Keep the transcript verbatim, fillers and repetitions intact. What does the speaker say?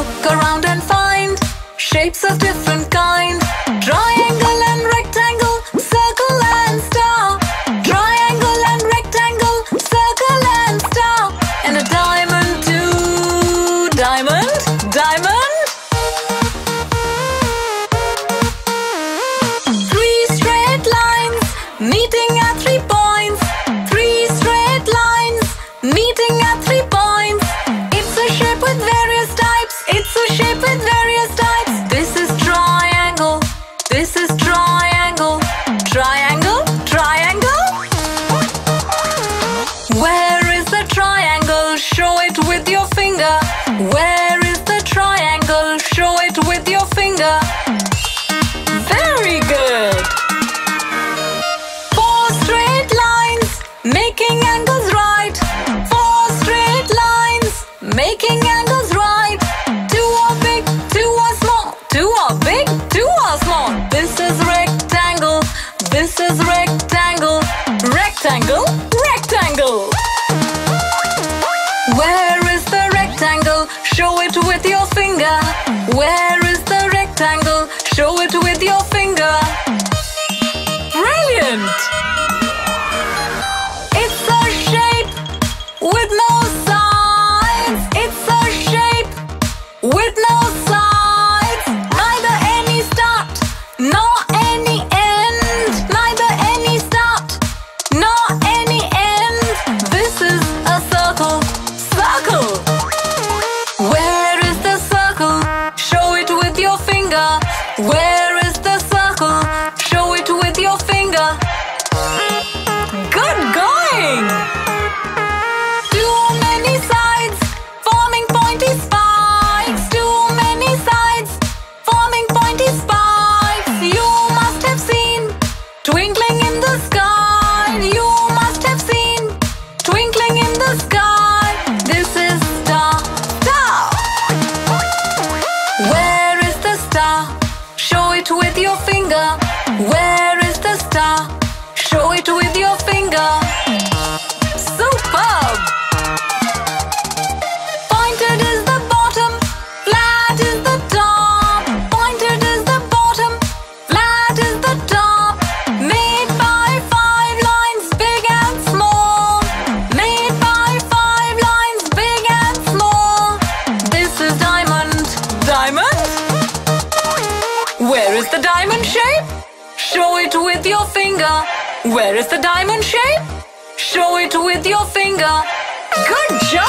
Look around and find shapes of different kinds. Triangle and rectangle, circle and star. Triangle and rectangle, circle and star. And a diamond too. Diamond, diamond. Three straight lines meeting at three points. Three straight lines meeting at three points. It's a shape with various types. It's a shape with various types. This is triangle. This is triangle. Triangle, triangle. Where is the triangle? Show it with your finger. Where is the triangle? Show it with your finger. Very good. Four straight lines making angles right. Four straight lines making angles right. Two are big, two are small. Two are big, two are small. This is rectangle. This is rectangle. Rectangle, rectangle. Where is the rectangle? Show it with your finger. Where is the rectangle? Show it with your finger. Brilliant! It's a shape with no sides. It's a shape with no sides. Neither any start nor any end. Neither any start nor any end. This is a circle. Circle! Where is the circle? Show it with your finger. Where is the circle? Show it with your finger. Good going! Too many sides forming pointy spikes. Too many sides forming pointy spikes. You must have seen twinkling in the sky. You must have seen twinkling in the sky. This is star, star. Where is the star? Show it with your finger. Where is the star? Show it with your finger. Superb! Pointed is the bottom, flat is the top. Pointed is the bottom, flat is the top. Made by five lines, big and small. Made by five lines, big and small. This is diamond. Diamond? Where is the diamond shape? Show it with your finger. Where is the diamond shape? Show it with your finger. Good job!